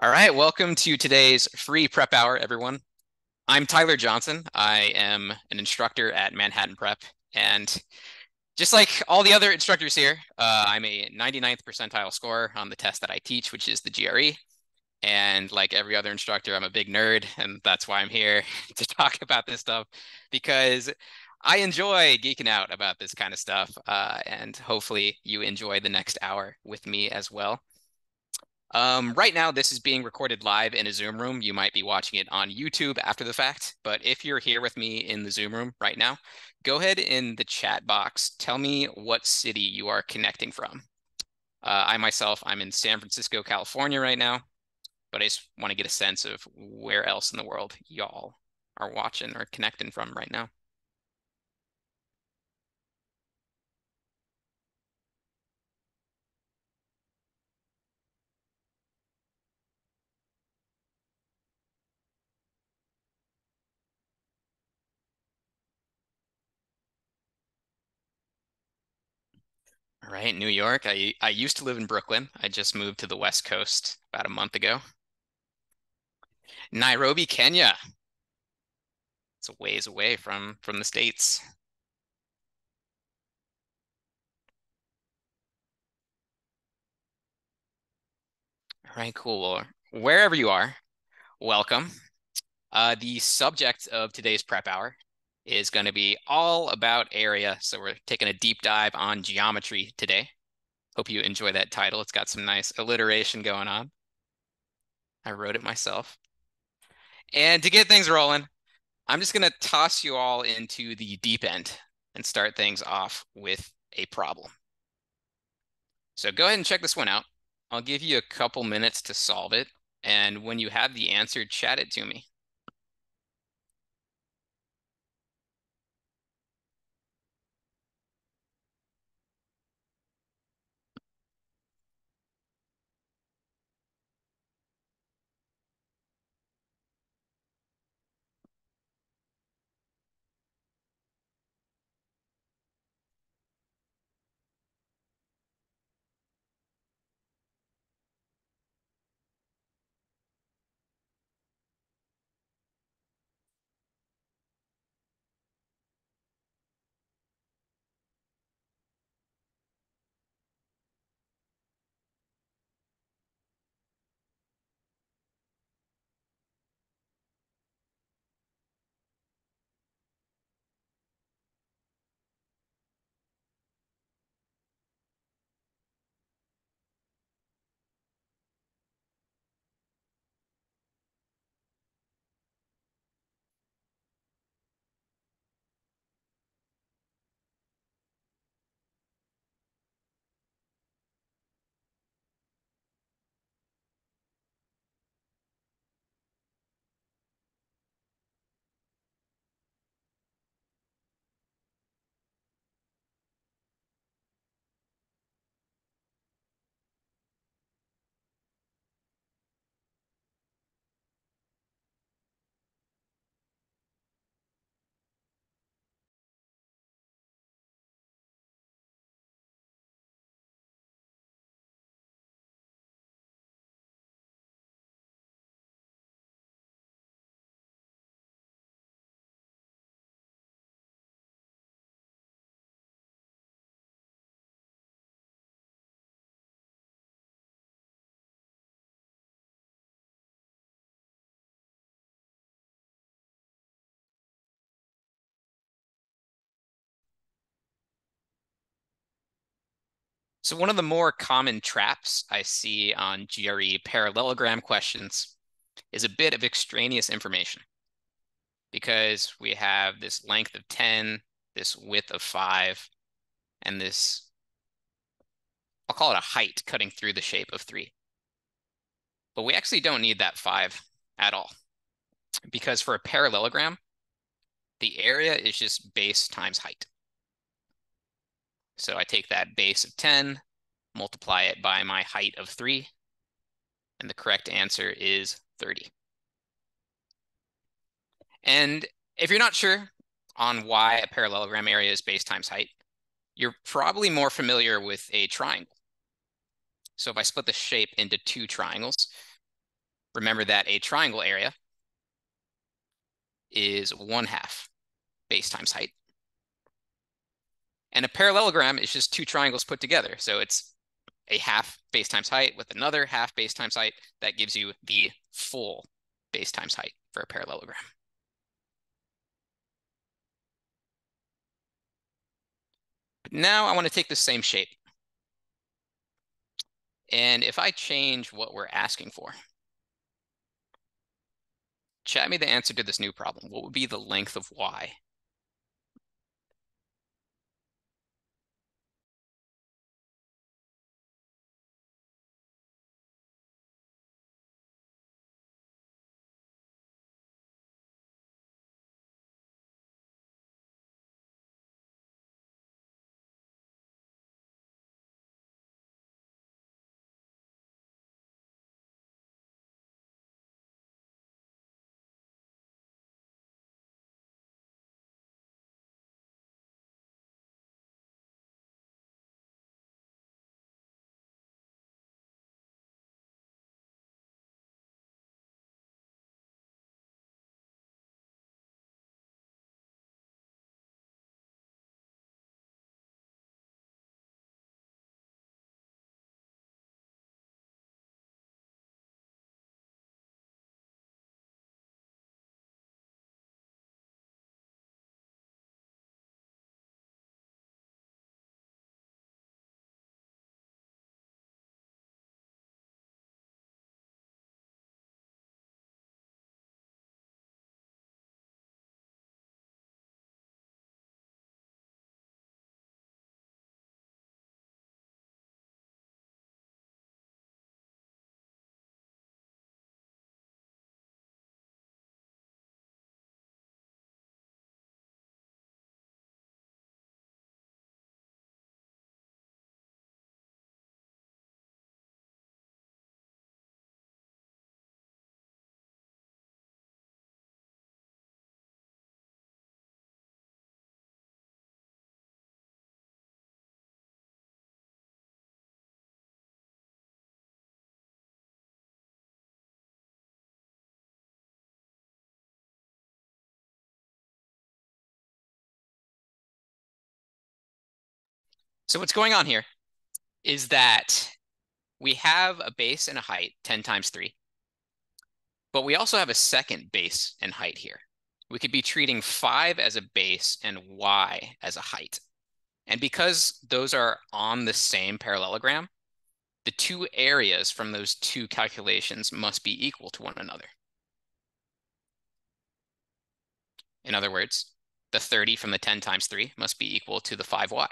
All right, welcome to today's free prep hour, everyone. I'm Tyler Johnson. I am an instructor at Manhattan Prep. And just like all the other instructors here, I'm a 99th percentile scorer on the test that I teach, which is the GRE. And like every other instructor, I'm a big nerd. And that's why I'm here to talk about this stuff, because I enjoy geeking out about this kind of stuff. And hopefully you enjoy the next hour with me as well. Right now, this is being recorded live in a Zoom room. You might be watching it on YouTube after the fact, but if you're here with me in the Zoom room right now, go ahead in the chat box. Tell me what city you are connecting from. I myself, I'm in San Francisco, California right now, but I just want to get a sense of where else in the world y'all are watching or connecting from right now. All right, New York. I used to live in Brooklyn. I just moved to the West Coast about a month ago. Nairobi, Kenya. It's a ways away from the States. All right, cool. Wherever you are, welcome. The subject of today's prep hour is going to be all about area. So we're taking a deep dive on geometry today. Hope you enjoy that title. It's got some nice alliteration going on. I wrote it myself. And to get things rolling, I'm just going to toss you all into the deep end and start things off with a problem. So go ahead and check this one out. I'll give you a couple minutes to solve it. And when you have the answer, chat it to me. So one of the more common traps I see on GRE parallelogram questions is a bit of extraneous information, because we have this length of 10, this width of 5, and this, I'll call it a height cutting through the shape of 3. But we actually don't need that 5 at all, because for a parallelogram, the area is just base times height. So I take that base of 10, multiply it by my height of 3, and the correct answer is 30. And if you're not sure on why a parallelogram area is base times height, you're probably more familiar with a triangle. So if I split the shape into two triangles, Remember that a triangle area is 1/2 base times height. And a parallelogram is just two triangles put together. So it's a 1/2 base times height with another 1/2 base times height. That gives you the full base times height for a parallelogram. But now I want to take the same shape. And if I change what we're asking for, chat me the answer to this new problem. What would be the length of y? So what's going on here is that we have a base and a height, 10 times 3. But we also have a second base and height here. We could be treating 5 as a base and y as a height. And because those are on the same parallelogram, the two areas from those two calculations must be equal to one another. In other words, the 30 from the 10 times 3 must be equal to the 5y.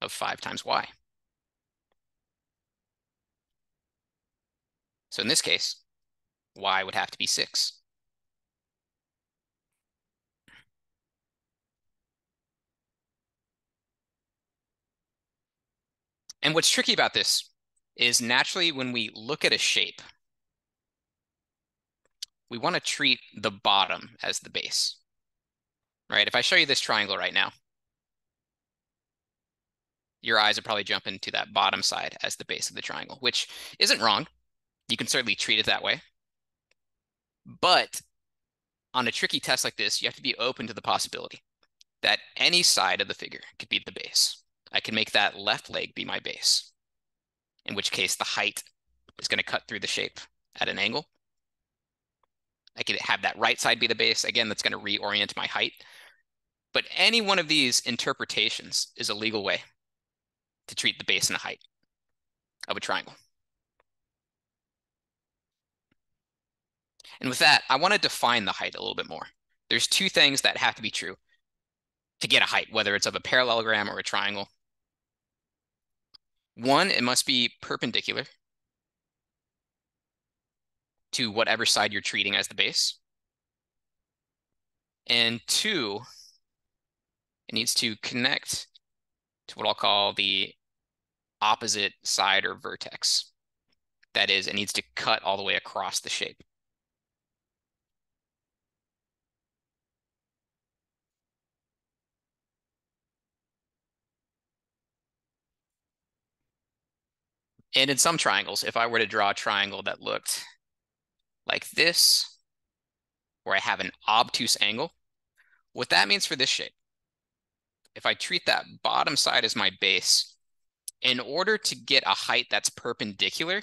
Of 5 times y. So in this case, y would have to be 6. And what's tricky about this is naturally when we look at a shape, we want to treat the bottom as the base, right? If I show you this triangle right now, your eyes are probably jumping to that bottom side as the base of the triangle, which isn't wrong. You can certainly treat it that way. But on a tricky test like this, you have to be open to the possibility that any side of the figure could be the base. I can make that left leg be my base, in which case the height is going to cut through the shape at an angle. I could have that right side be the base. Again, that's going to reorient my height. But any one of these interpretations is a legal way to treat the base and the height of a triangle. And with that, I want to define the height a little bit more. There's two things that have to be true to get a height, whether it's of a parallelogram or a triangle. One, it must be perpendicular to whatever side you're treating as the base. And two, it needs to connect to what I'll call the opposite side or vertex. That is, it needs to cut all the way across the shape. And in some triangles, if I were to draw a triangle that looked like this, where I have an obtuse angle, what that means for this shape, if I treat that bottom side as my base, in order to get a height that's perpendicular,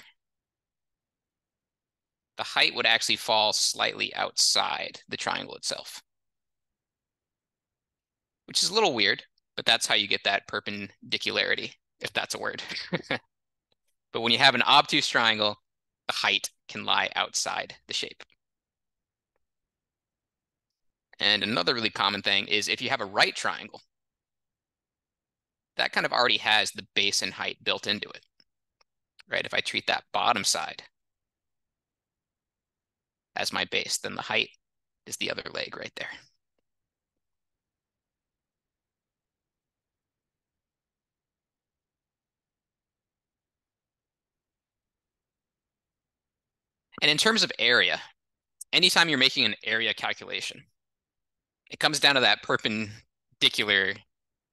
the height would actually fall slightly outside the triangle itself, which is a little weird, but that's how you get that perpendicularity, if that's a word. But when you have an obtuse triangle, the height can lie outside the shape. And another really common thing is if you have a right triangle, that kind of already has the base and height built into it, right? If I treat that bottom side as my base, then the height is the other leg right there. And in terms of area, anytime you're making an area calculation, it comes down to that perpendicular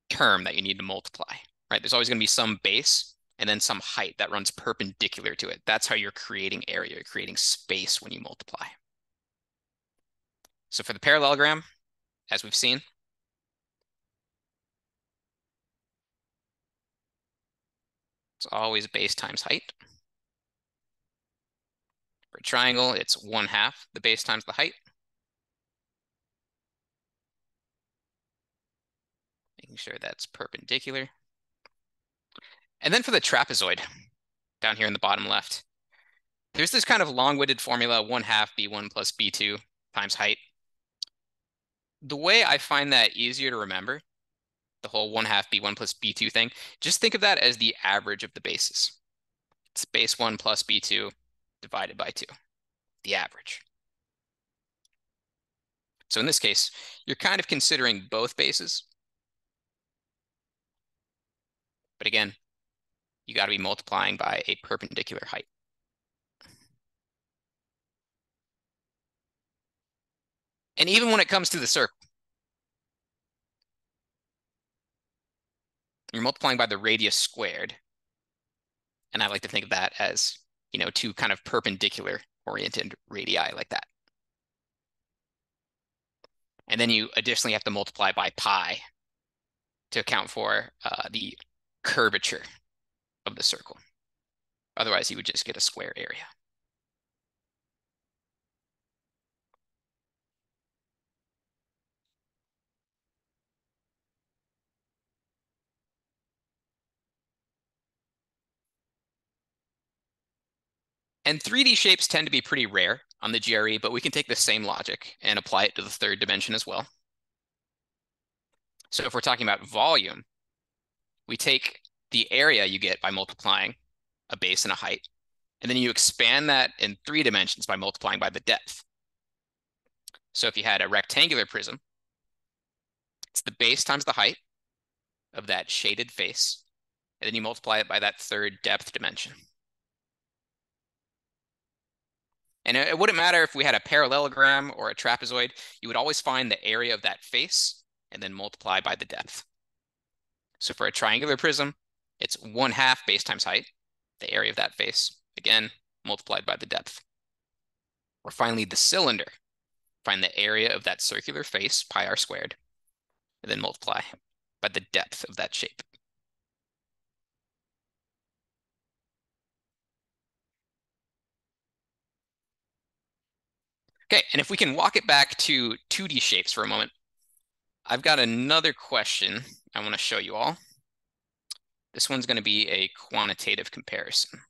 term that you need to multiply, right? There's always going to be some base and then some height that runs perpendicular to it. That's how you're creating area, you're creating space when you multiply. So for the parallelogram, as we've seen, it's always base times height. For a triangle, it's 1/2 the base times the height. Making sure that's perpendicular. And then for the trapezoid, down here in the bottom left, there's this kind of long-winded formula, 1/2 b1 plus b2 times height. The way I find that easier to remember, the whole 1/2 b1 plus b2 thing, just think of that as the average of the bases. It's base 1 plus b2 divided by 2, the average. So in this case, you're kind of considering both bases. But again, you got to be multiplying by a perpendicular height. And even when it comes to the circle, you're multiplying by the radius squared. And I like to think of that as, you know, two kind of perpendicular oriented radii like that. And then you additionally have to multiply by pi to account for the curvature of the circle. Otherwise, you would just get a square area. And 3D shapes tend to be pretty rare on the GRE, but we can take the same logic and apply it to the third dimension as well. So if we're talking about volume, we take the area you get by multiplying a base and a height, and then you expand that in 3 dimensions by multiplying by the depth. So if you had a rectangular prism, it's the base times the height of that shaded face, and then you multiply it by that third depth dimension. And it wouldn't matter if we had a parallelogram or a trapezoid, you would always find the area of that face and then multiply by the depth. So for a triangular prism, it's 1/2 base times height, the area of that face, again, multiplied by the depth. Or finally, the cylinder. Find the area of that circular face, pi r squared, and then multiply by the depth of that shape. Okay, and if we can walk it back to 2D shapes for a moment, I've got another question I want to show you all. This one's going to be a quantitative comparison.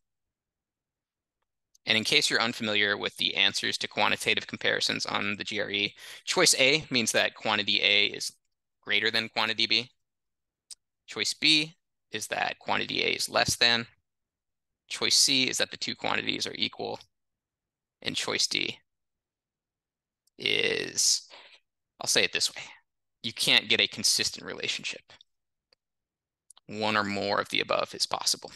And in case you're unfamiliar with the answers to quantitative comparisons on the GRE, choice A means that quantity A is greater than quantity B. Choice B is that quantity A is less than. Choice C is that the two quantities are equal. And choice D is, I'll say it this way, you can't get a consistent relationship. One or more of the above is possible.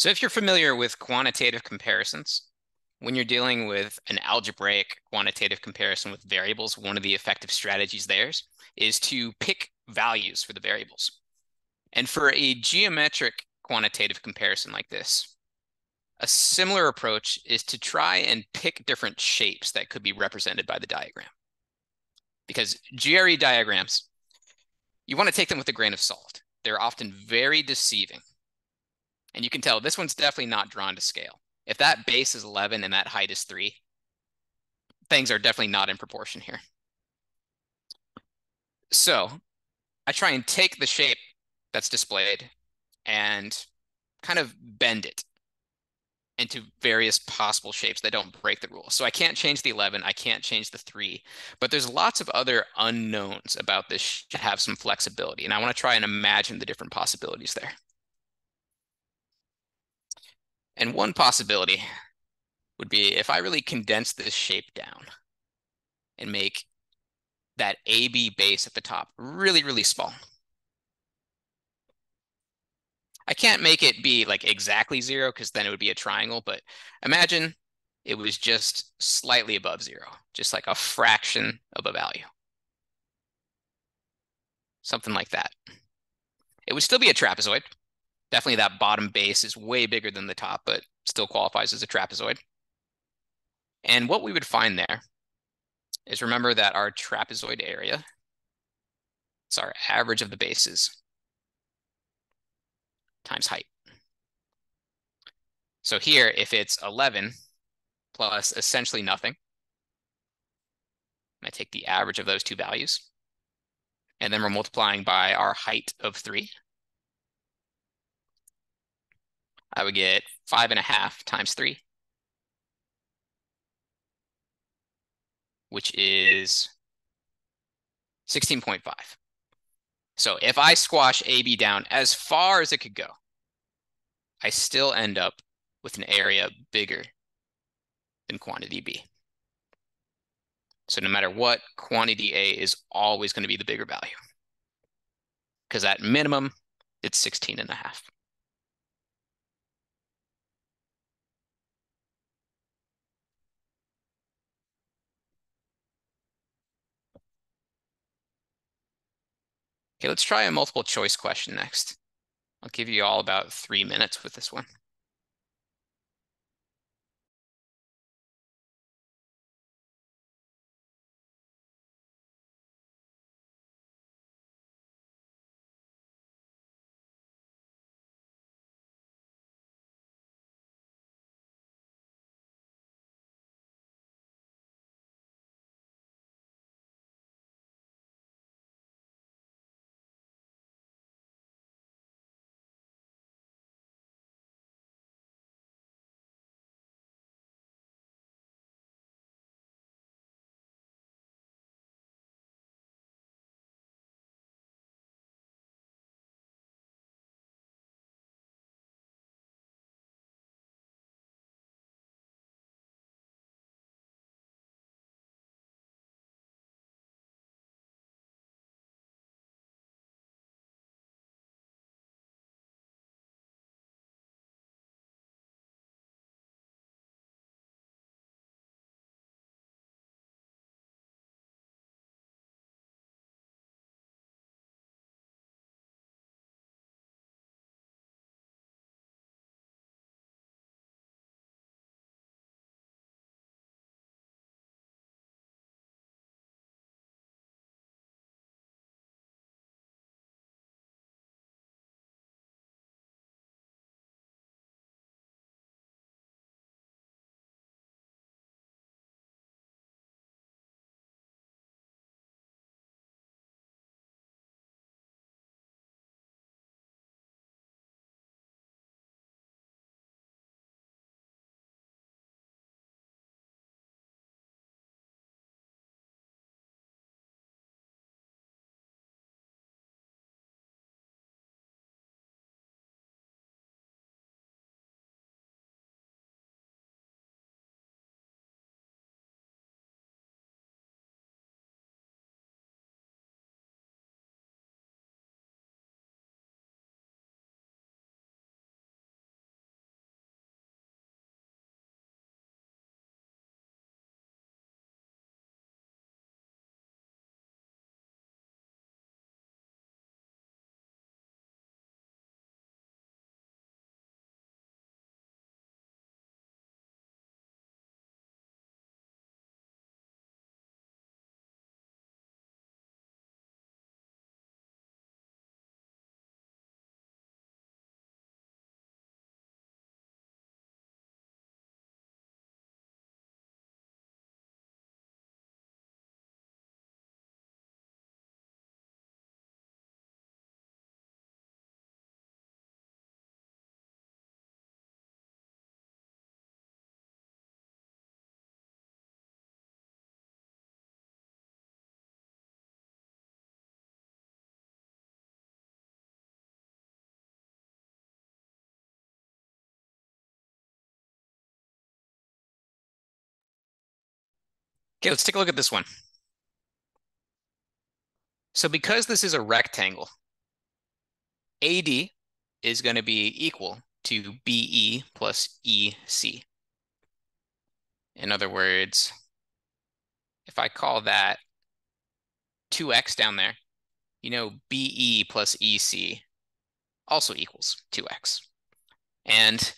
So if you're familiar with quantitative comparisons, when you're dealing with an algebraic quantitative comparison with variables, one of the effective strategies there is to pick values for the variables. And for a geometric quantitative comparison like this, a similar approach is to try and pick different shapes that could be represented by the diagram. Because GRE diagrams, you want to take them with a grain of salt. They're often very deceiving. And you can tell this one's definitely not drawn to scale. If that base is 11 and that height is 3, things are definitely not in proportion here. So I try and take the shape that's displayed and kind of bend it into various possible shapes that don't break the rule. So I can't change the 11, I can't change the 3, but there's lots of other unknowns about this to have some flexibility. And I want to try and imagine the different possibilities there. And one possibility would be if I really condense this shape down and make that AB base at the top really, really small. I can't make it be like exactly 0 because then it would be a triangle, but imagine it was just slightly above 0, just like a fraction of a value. Something like that. It would still be a trapezoid. Definitely that bottom base is way bigger than the top, but still qualifies as a trapezoid. And what we would find there is, remember that our trapezoid area, it's our average of the bases times height. So here, if it's 11 plus essentially nothing, I take the average of those two values, and then we're multiplying by our height of 3. I would get 5.5 times 3, which is 16.5. So if I squash AB down as far as it could go, I still end up with an area bigger than quantity B. So no matter what, quantity A is always going to be the bigger value, because at minimum, it's 16.5. Okay, let's try a multiple choice question next. I'll give you all about 3 minutes with this one. Okay, let's take a look at this one. So because this is a rectangle, AD is going to be equal to BE plus EC. In other words, if I call that 2x down there, you know, BE plus EC also equals 2x. And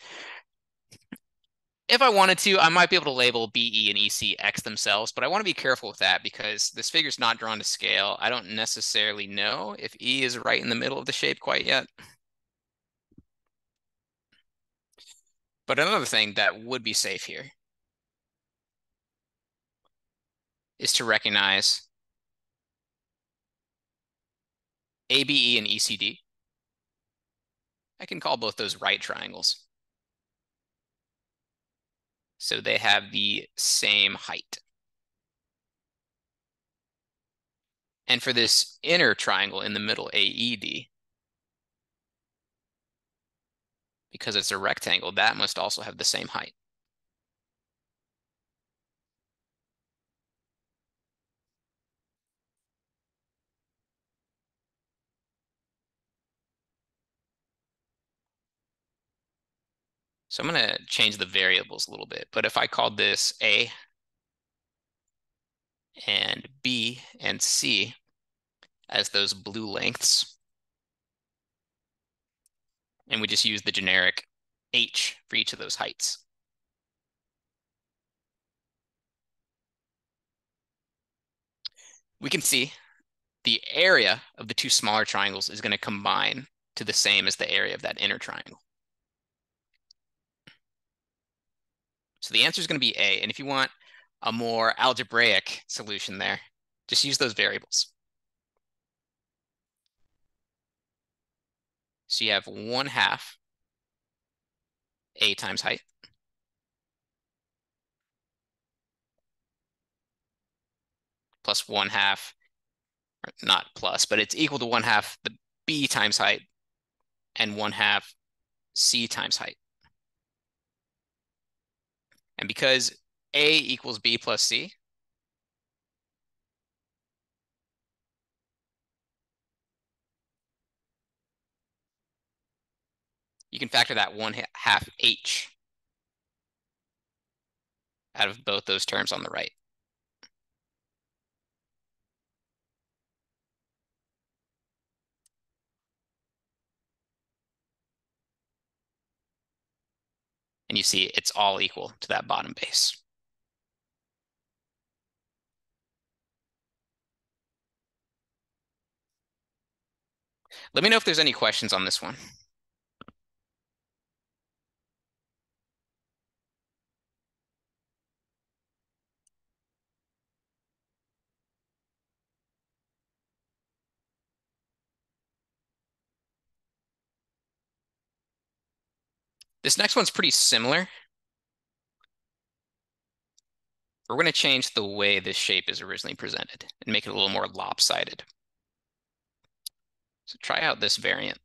if I wanted to, I might be able to label BE and EC x themselves, but I want to be careful with that because this figure's not drawn to scale. I don't necessarily know if E is right in the middle of the shape quite yet. But another thing that would be safe here is to recognize ABE and ECD. I can call both those right triangles. So they have the same height. And for this inner triangle in the middle, AED, because it's a rectangle, that must also have the same height. So I'm going to change the variables a little bit, but if I called this A and B and C as those blue lengths, and we just use the generic H for each of those heights. We can see the area of the two smaller triangles is going to combine to the same as the area of that inner triangle. So the answer is going to be A. And if you want a more algebraic solution there, just use those variables. So you have 1/2 A times height. Plus 1/2, or not plus, but it's equal to 1/2 the B times height and 1/2 C times height. And because A equals B plus C, you can factor that 1/2 H out of both those terms on the right. And you see it's all equal to that bottom base. Let me know if there's any questions on this one. This next one's pretty similar. We're going to change the way this shape is originally presented and make it a little more lopsided. So try out this variant.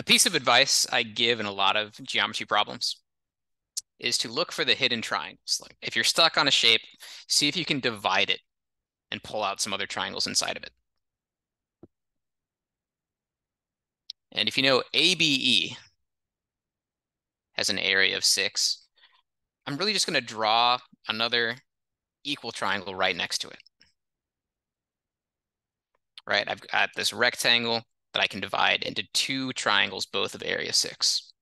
A piece of advice I give in a lot of geometry problems is to look for the hidden triangles. Like if you're stuck on a shape, see if you can divide it and pull out some other triangles inside of it. And if you know ABE has an area of 6, I'm really just going to draw another equal triangle right next to it. Right, I've got this rectangle that I can divide into two triangles, both of area 6.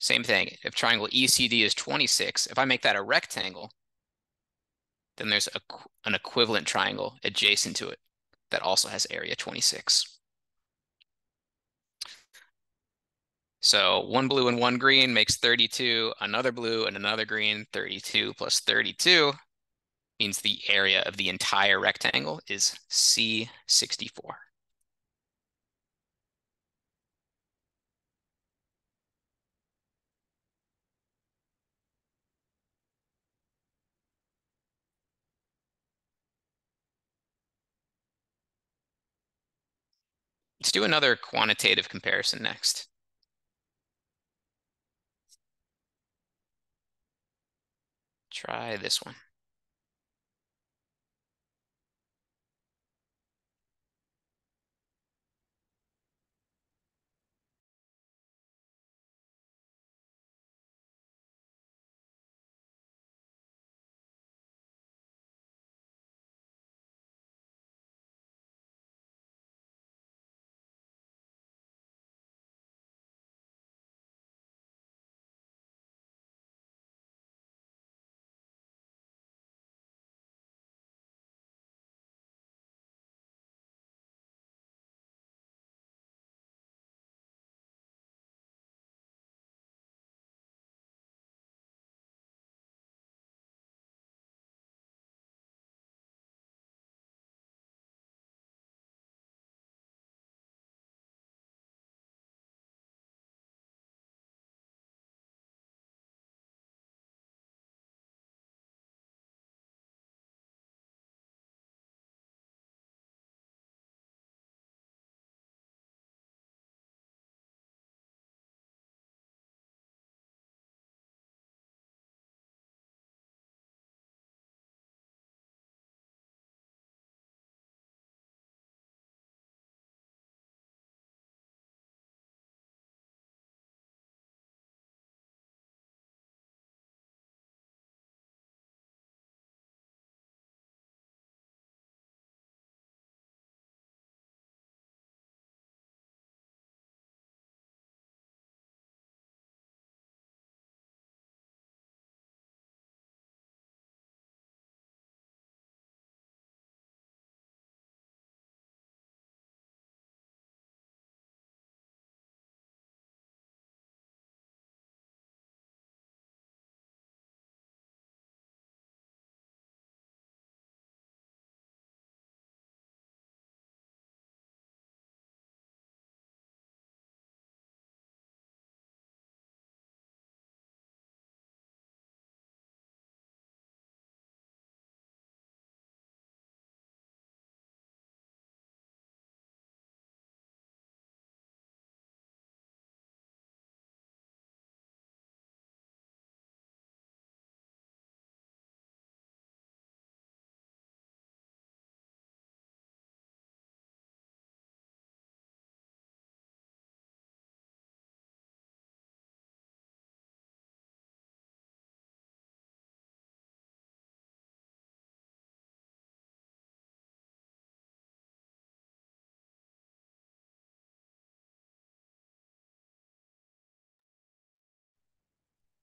Same thing, if triangle ECD is 26, if I make that a rectangle, then there's an equivalent triangle adjacent to it that also has area 26. So one blue and one green makes 32, another blue and another green, 32 plus 32 means the area of the entire rectangle is C64. Let's do another quantitative comparison next. Try this one.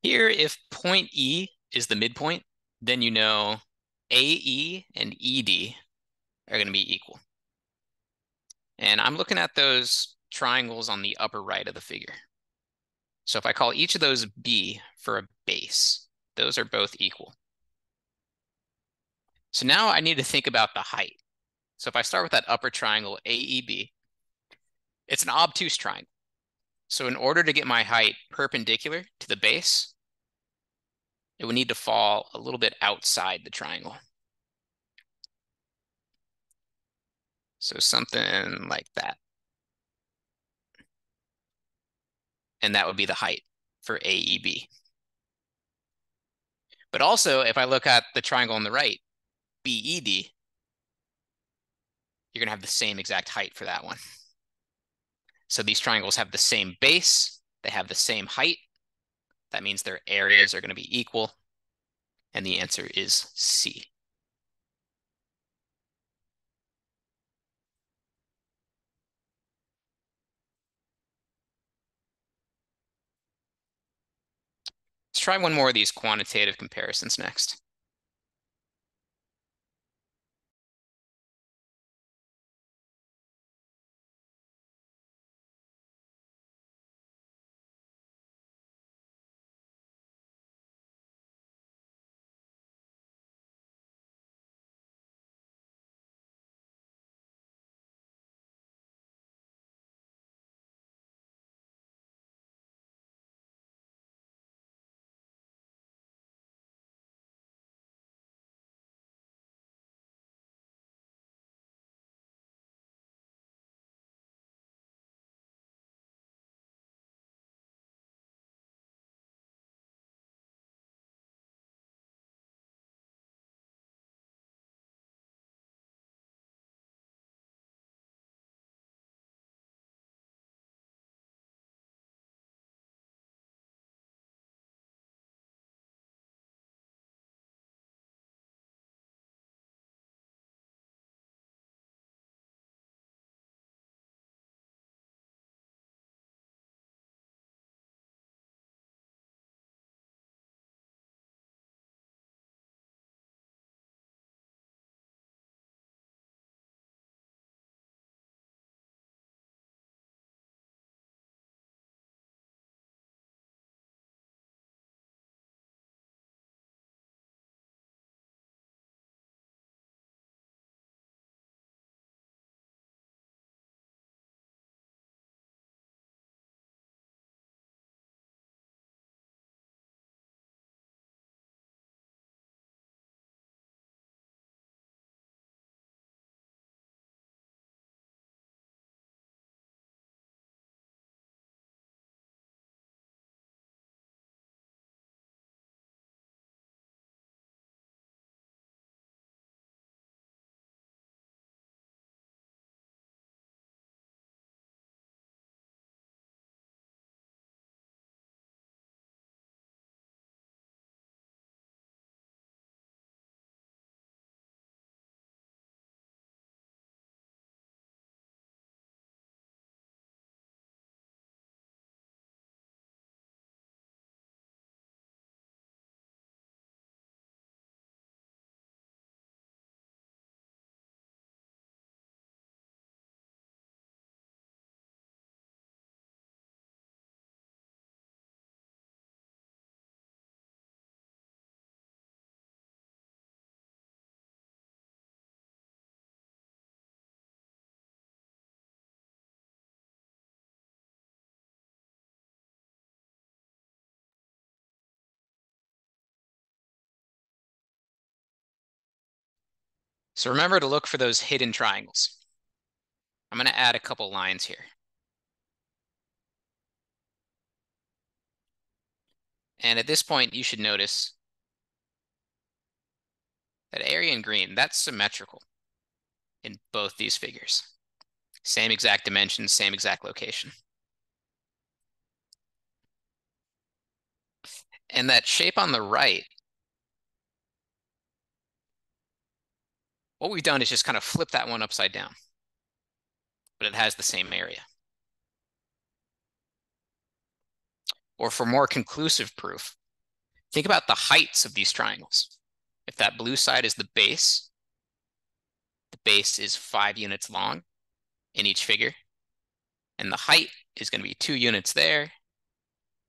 Here, if point E is the midpoint, then you know AE and ED are going to be equal. And I'm looking at those triangles on the upper right of the figure. So if I call each of those B for a base, those are both equal. So now I need to think about the height. So if I start with that upper triangle AEB, it's an obtuse triangle. So in order to get my height perpendicular to the base, it would need to fall a little bit outside the triangle. So something like that. and that would be the height for AEB. But also, if I look at the triangle on the right, BED, you're going to have the same exact height for that one. So these triangles have the same base. They have the same height. That means their areas are going to be equal. And the answer is C. Let's try one more of these quantitative comparisons next. So remember to look for those hidden triangles. I'm going to add a couple lines here. And at this point, you should notice that area in green, that's symmetrical in both these figures. Same exact dimensions, same exact location. And that shape on the right, what we've done is just kind of flip that one upside down, but it has the same area. Or for more conclusive proof, think about the heights of these triangles. If that blue side is the base is 5 units long in each figure, and the height is going to be 2 units there,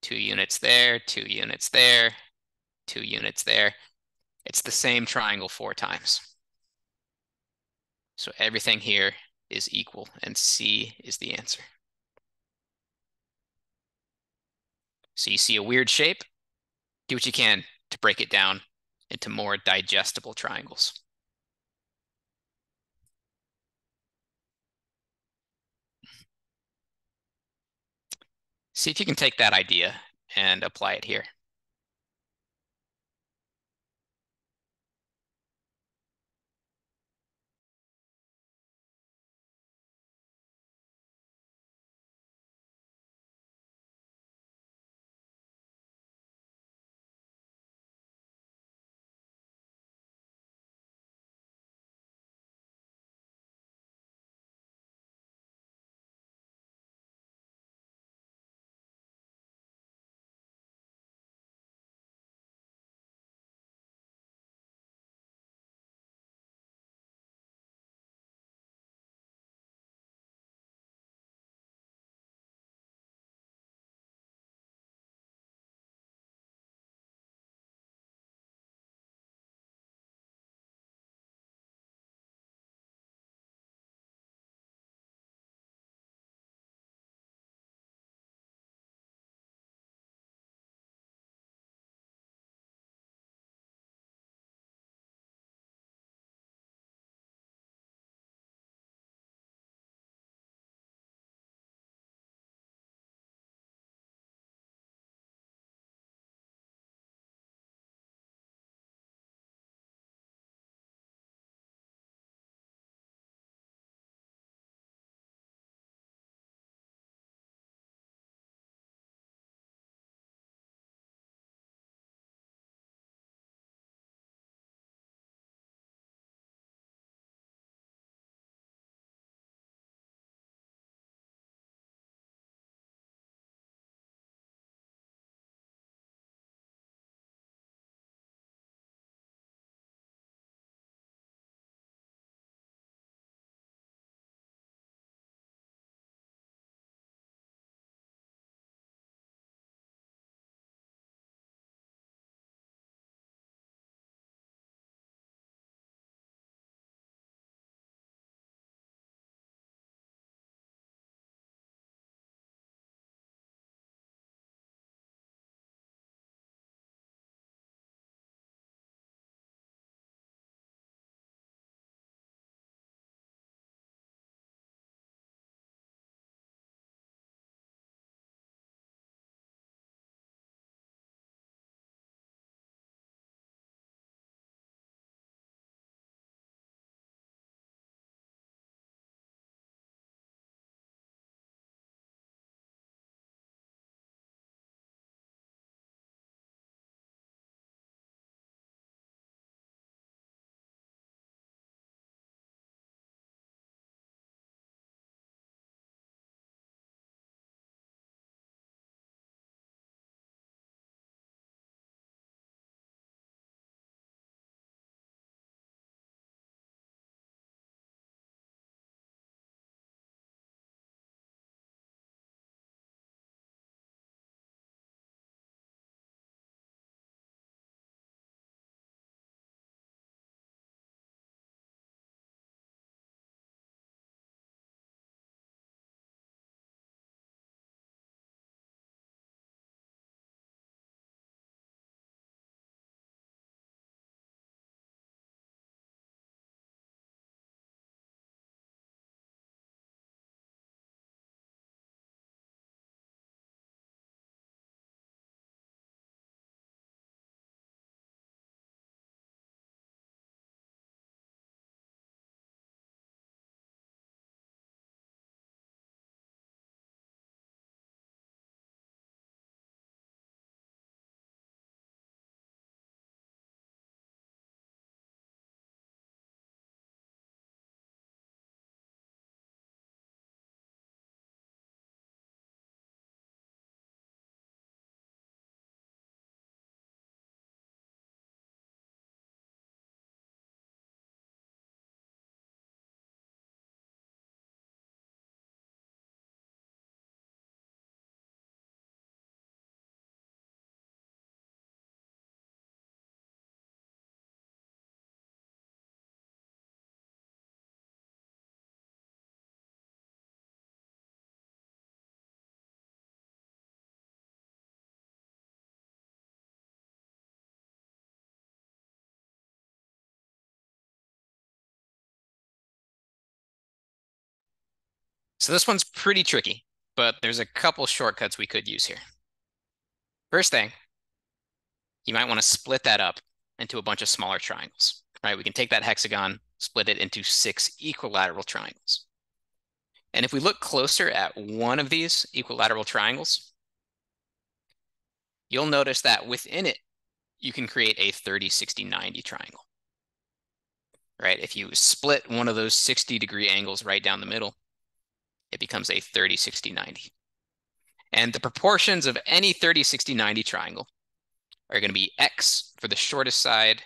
2 units there, 2 units there, 2 units there. It's the same triangle 4 times. So everything here is equal, and C is the answer. So you see a weird shape, do what you can to break it down into more digestible triangles. see if you can take that idea and apply it here. So this one's pretty tricky. but there's a couple shortcuts we could use here. First thing, you might want to split that up into a bunch of smaller triangles, right? We can take that hexagon, split it into 6 equilateral triangles. And if we look closer at one of these equilateral triangles, you'll notice that within it, you can create a 30, 60, 90 triangle, right? If you split one of those 60-degree angles right down the middle, it becomes a 30, 60, 90. And the proportions of any 30, 60, 90 triangle are going to be x for the shortest side,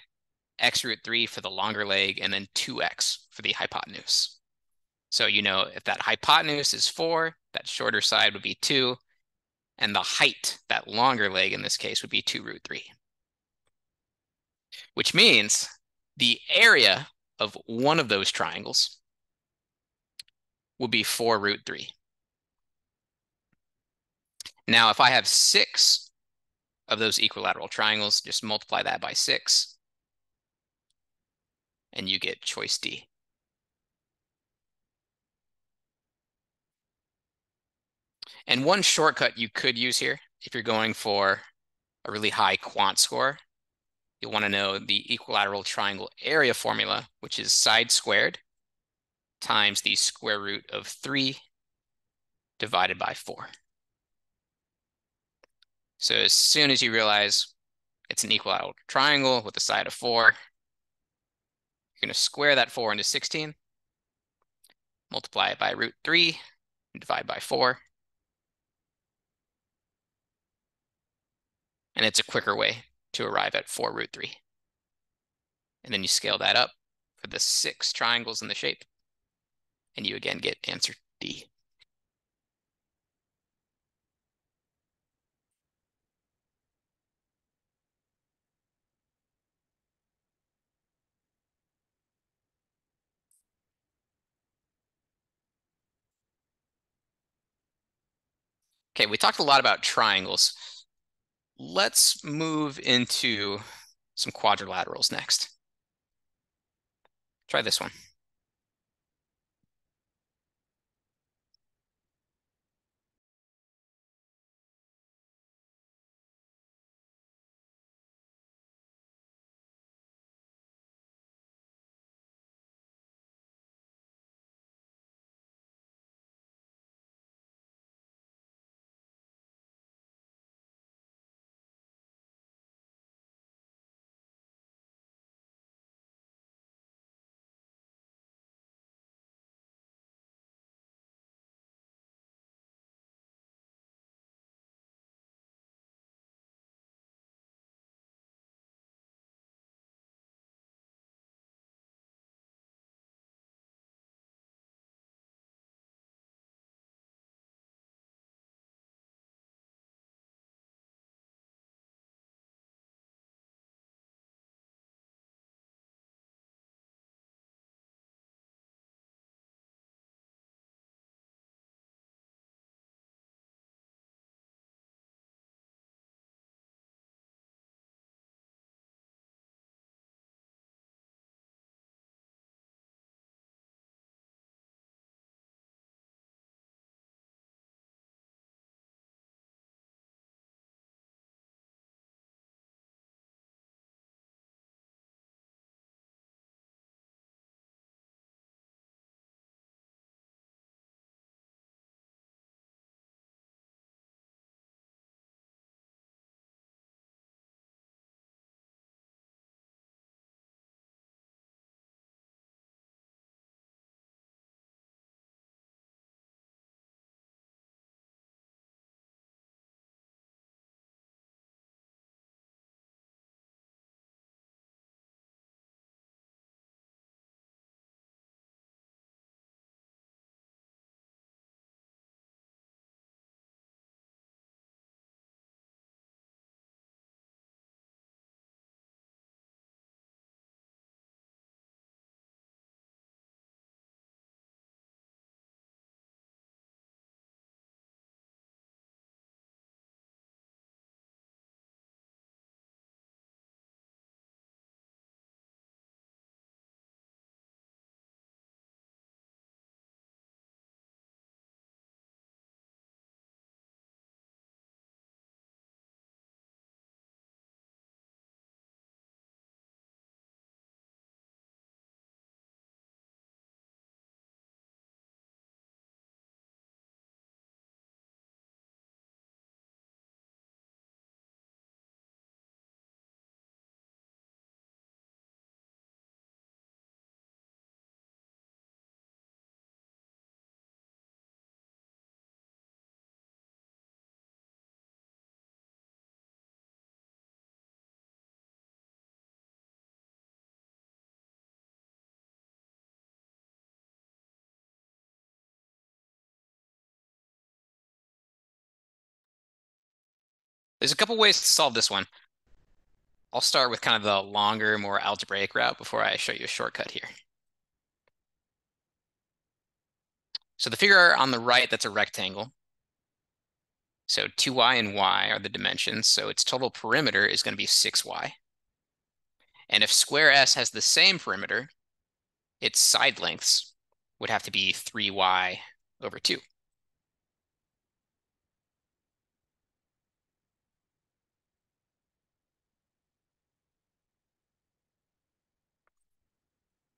x root 3 for the longer leg, and then 2x for the hypotenuse. So you know if that hypotenuse is 4, that shorter side would be 2, and the height, that longer leg in this case, would be 2 root 3. Which means the area of one of those triangles would be 4 root 3. Now, if I have 6 of those equilateral triangles, just multiply that by 6, and you get choice D. And one shortcut you could use here, if you're going for a really high quant score, you'll want to know the equilateral triangle area formula, which is side squared times the square root of 3 divided by 4. So as soon as you realize it's an equilateral triangle with a side of 4, you're going to square that 4 into 16, multiply it by root 3, and divide by 4. And it's a quicker way to arrive at 4 root 3. And then you scale that up for the 6 triangles in the shape, and you again get answer D. Okay, we talked a lot about triangles. Let's move into some quadrilaterals next. Try this one. There's a couple ways to solve this one. I'll start with kind of the longer, more algebraic route before I show you a shortcut here. So the figure on the right, that's a rectangle. So 2y and y are the dimensions. So its total perimeter is going to be 6y. And if square S has the same perimeter, its side lengths would have to be 3y over 2.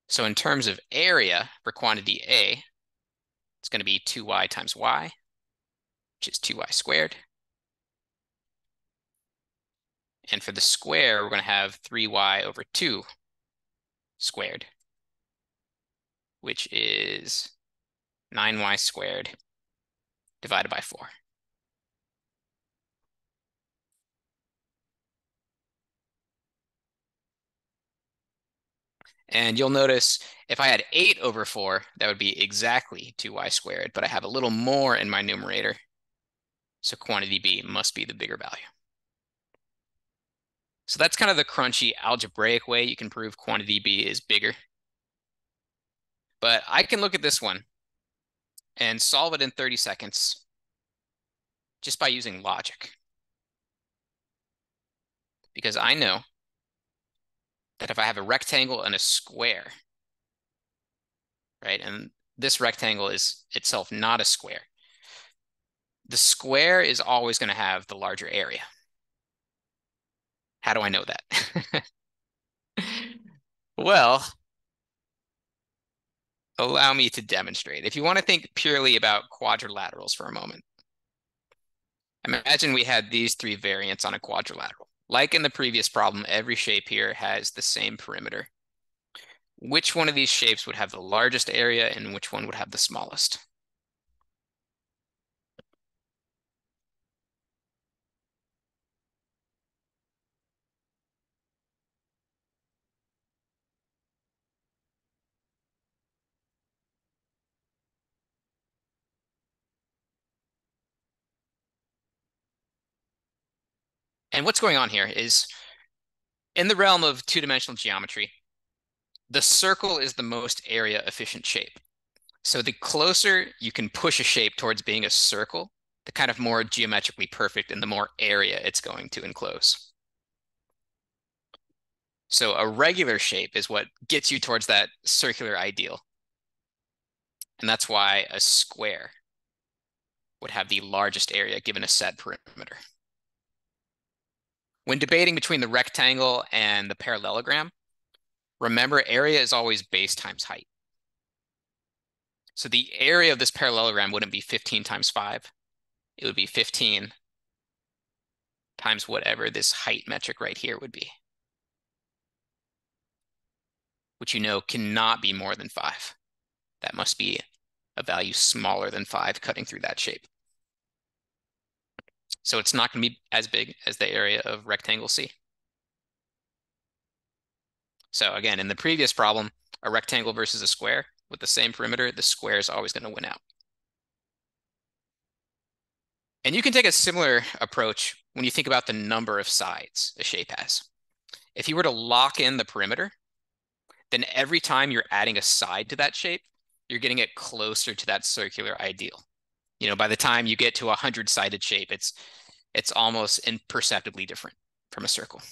So in terms of area for quantity A, it's going to be 2y times y, which is 2y squared. And for the square, we're going to have 3y over 2 squared, which is 9y squared divided by 4. And you'll notice if I had 8 over 4, that would be exactly 2y squared, but I have a little more in my numerator. So quantity B must be the bigger value. So that's kind of the crunchy algebraic way you can prove quantity B is bigger. But I can look at this one and solve it in 30 seconds just by using logic. Because I know that if I have a rectangle and a square, right, and this rectangle is itself not a square, the square is always going to have the larger area. How do I know that? Well, allow me to demonstrate. If you want to think purely about quadrilaterals for a moment, imagine we had these three variants on a quadrilateral. Like in the previous problem, every shape here has the same perimeter. Which one of these shapes would have the largest area and which one would have the smallest? And what's going on here is, in the realm of two-dimensional geometry, the circle is the most area-efficient shape. So the closer you can push a shape towards being a circle, the kind of more geometrically perfect and the more area it's going to enclose. So a regular shape is what gets you towards that circular ideal. And that's why a square would have the largest area given a set perimeter. When debating between the rectangle and the parallelogram, remember area is always base times height. So the area of this parallelogram wouldn't be 15 times 5. It would be 15 times whatever this height metric right here would be, which you know cannot be more than 5. That must be a value smaller than 5 cutting through that shape. So it's not going to be as big as the area of rectangle C. So again, in the previous problem, a rectangle versus a square with the same perimeter, the square is always going to win out. And you can take a similar approach when you think about the number of sides a shape has. If you were to lock in the perimeter, then every time you're adding a side to that shape, you're getting it closer to that circular ideal. You know, by the time you get to a 100-sided shape, it's almost imperceptibly different from a circle.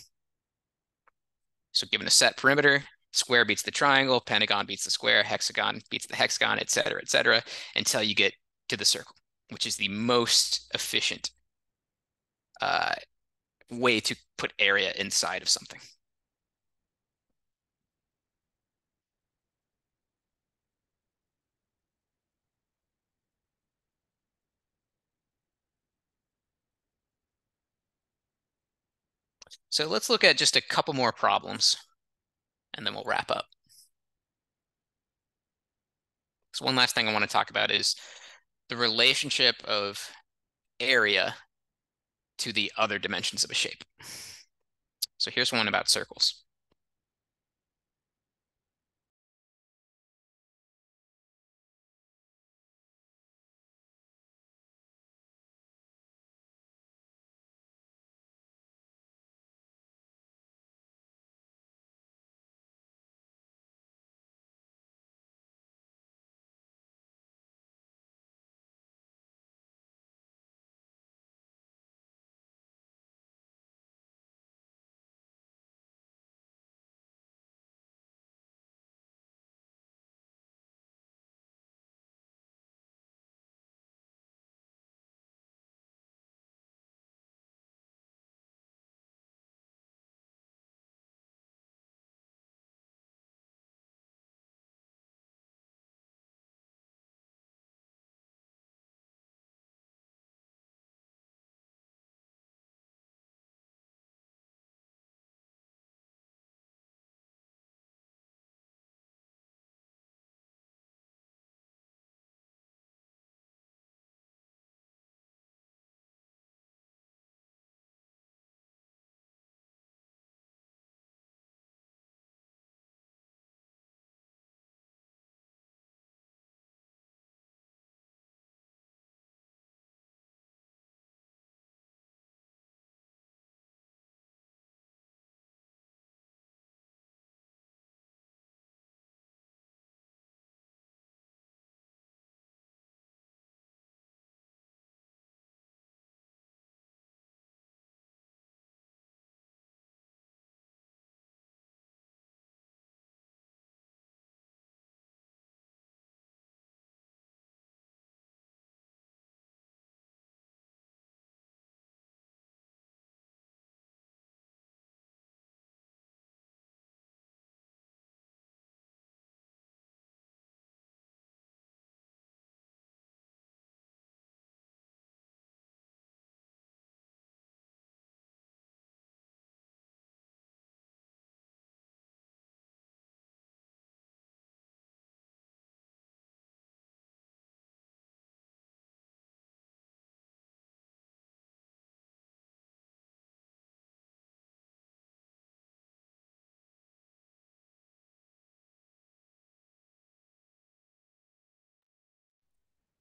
So given a set perimeter, square beats the triangle, pentagon beats the square, hexagon beats the hexagon, et cetera, until you get to the circle, which is the most efficient way to put area inside of something. So let's look at just a couple more problems, and then we'll wrap up. So one last thing I want to talk about is the relationship of area to the other dimensions of a shape. So here's one about circles.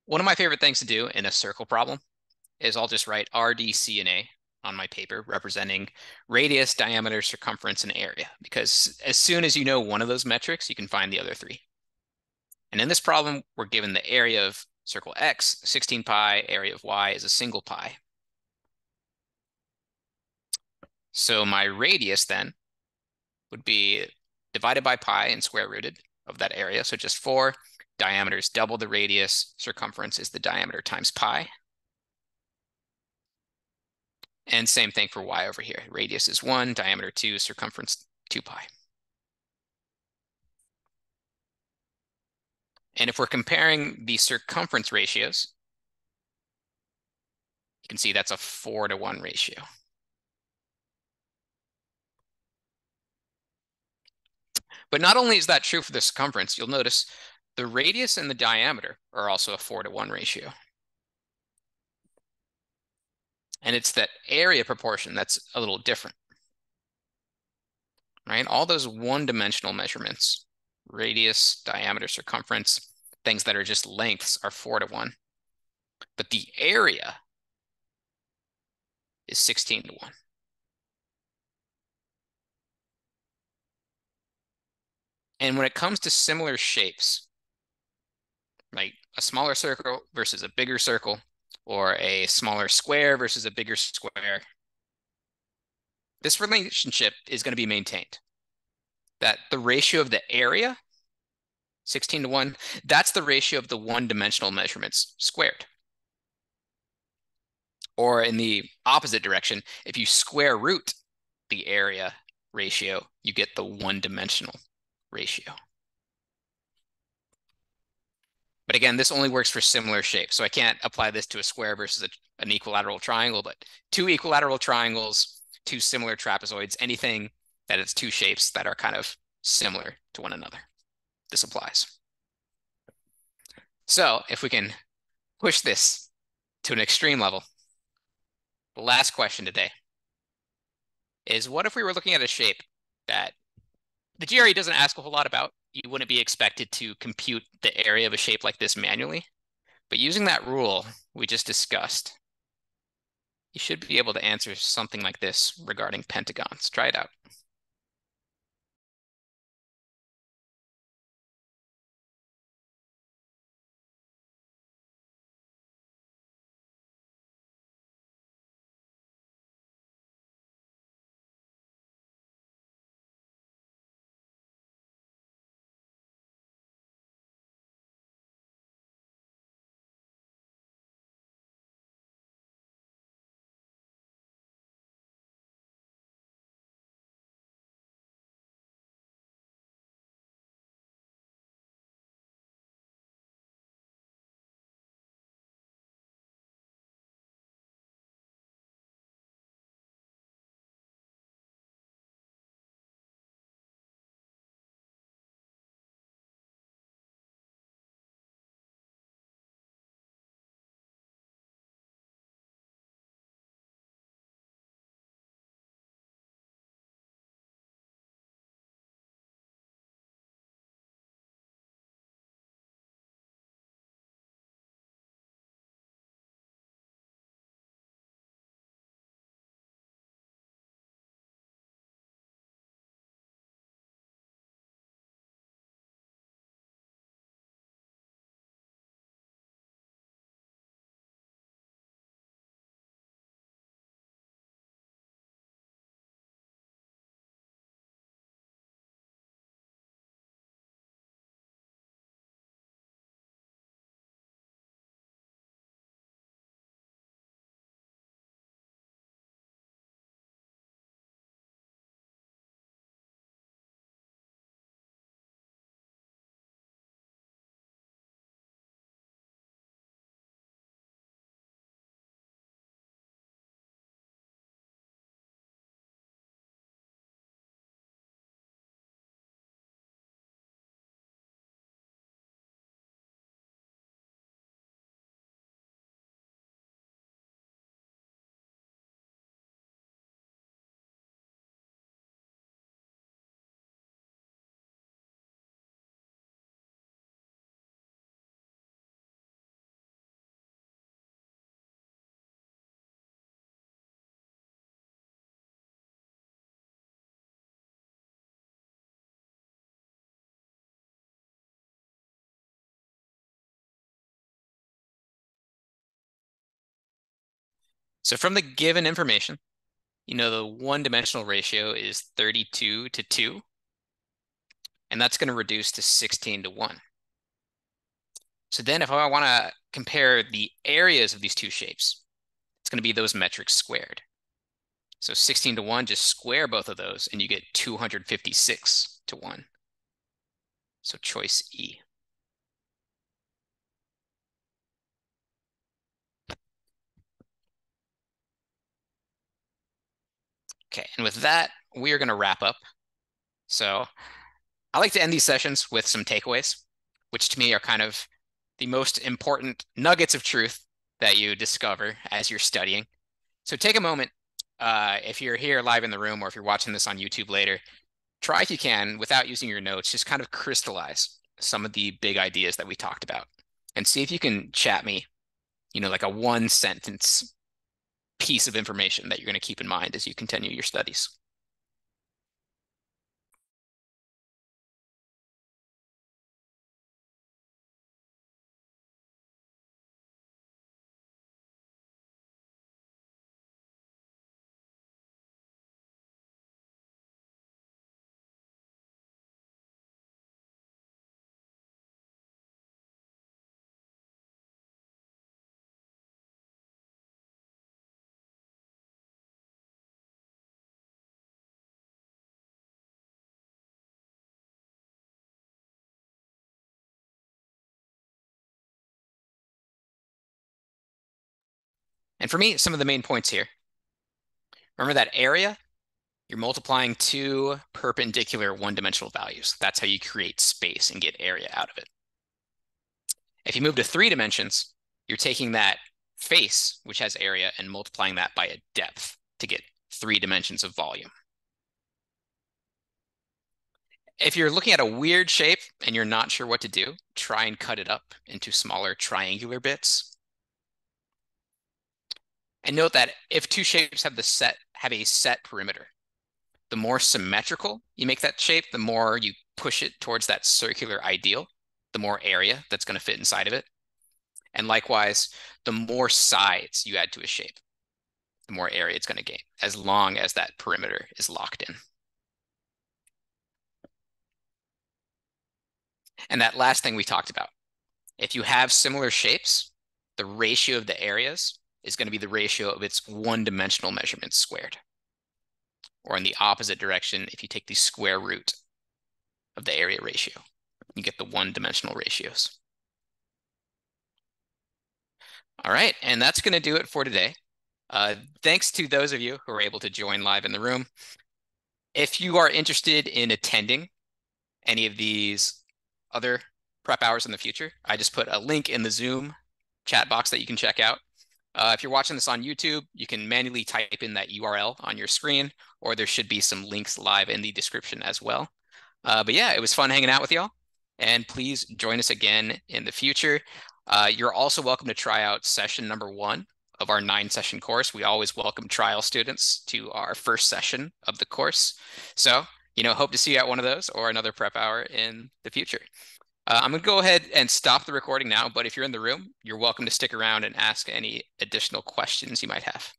One of my favorite things to do in a circle problem is I'll just write RDCA on my paper representing radius, diameter, circumference, and area, because as soon as you know one of those metrics, you can find the other three. And in this problem, we're given the area of circle X, 16 pi, area of Y is a single pi. So my radius then would be divided by pi and square rooted of that area, so just 4. Diameter is double the radius, circumference is the diameter times pi. And same thing for y over here. Radius is 1, diameter 2, circumference 2 pi. And if we're comparing the circumference ratios, you can see that's a 4-to-1 ratio. But not only is that true for the circumference, you'll notice the radius and the diameter are also a 4-to-1 ratio. And it's that area proportion that's a little different, right? All those one-dimensional measurements, radius, diameter, circumference, things that are just lengths are 4-to-1. But the area is 16-to-1. And when it comes to similar shapes, like a smaller circle versus a bigger circle, or a smaller square versus a bigger square, this relationship is going to be maintained. That the ratio of the area, 16-to-1, that's the ratio of the one-dimensional measurements squared. Or in the opposite direction, if you square root the area ratio, you get the one-dimensional ratio. But again, this only works for similar shapes. So I can't apply this to a square versus an equilateral triangle, but two equilateral triangles, two similar trapezoids, anything that it's two shapes that are kind of similar to one another, this applies. So if we can push this to an extreme level, the last question today is, what if we were looking at a shape that the GRE doesn't ask a whole lot about? You wouldn't be expected to compute the area of a shape like this manually. But using that rule we just discussed, you should be able to answer something like this regarding pentagons. Try it out. So from the given information, you know, the one-dimensional ratio is 32 to 2, and that's going to reduce to 16 to 1. So then if I want to compare the areas of these two shapes, it's going to be those metrics squared. So 16 to 1, just square both of those, and you get 256 to 1. So choice E. Okay, and with that, we are going to wrap up. So I like to end these sessions with some takeaways, which to me are kind of the most important nuggets of truth that you discover as you're studying. So take a moment, if you're here live in the room, or if you're watching this on YouTube later, try if you can, without using your notes, just kind of crystallize some of the big ideas that we talked about, and see if you can chat me, you know, like a one-sentence piece of information that you're going to keep in mind as you continue your studies. And for me, some of the main points here. Remember that area? You're multiplying two perpendicular one-dimensional values. That's how you create space and get area out of it. If you move to three dimensions, you're taking that face, which has area, and multiplying that by a depth to get three dimensions of volume. If you're looking at a weird shape and you're not sure what to do, try and cut it up into smaller triangular bits. And note that if two shapes have a set perimeter, the more symmetrical you make that shape, the more you push it towards that circular ideal, the more area that's going to fit inside of it. And likewise, the more sides you add to a shape, the more area it's going to gain, as long as that perimeter is locked in. And that last thing we talked about, if you have similar shapes, the ratio of the areas is going to be the ratio of its one-dimensional measurements squared. Or in the opposite direction, if you take the square root of the area ratio, you get the one-dimensional ratios. All right, and that's going to do it for today. Thanks to those of you who are able to join live in the room. If you are interested in attending any of these other prep hours in the future, I just put a link in the Zoom chat box that you can check out. If you're watching this on YouTube, you can manually type in that URL on your screen, or there should be some links live in the description as well. But yeah, it was fun hanging out with y'all, and please join us again in the future. You're also welcome to try out session number 1 of our 9-session course. We always welcome trial students to our first session of the course. So, you know, hope to see you at one of those or another prep hour in the future. I'm going to go ahead and stop the recording now, but if you're in the room, you're welcome to stick around and ask any additional questions you might have.